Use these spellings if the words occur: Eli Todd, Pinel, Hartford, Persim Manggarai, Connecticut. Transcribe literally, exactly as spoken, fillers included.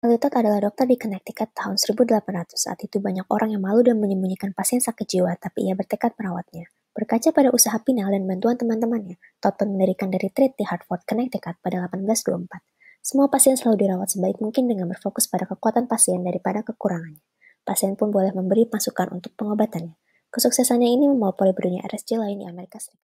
Eli Todd adalah dokter di Connecticut tahun seribu delapan ratus. Saat itu banyak orang yang malu dan menyembunyikan pasien sakit jiwa, tapi ia bertekad merawatnya. Berkaca pada usaha Pinel dan bantuan teman-temannya, Todd pun mendirikan retreat di Hartford, Connecticut pada delapan belas dua puluh empat. Semua pasien selalu dirawat sebaik mungkin dengan berfokus pada kekuatan pasien daripada kekurangannya. Pasien pun boleh memberi masukan untuk pengobatannya. Kesuksesannya ini membawa poli berdunia R S J lain di Amerika Serikat.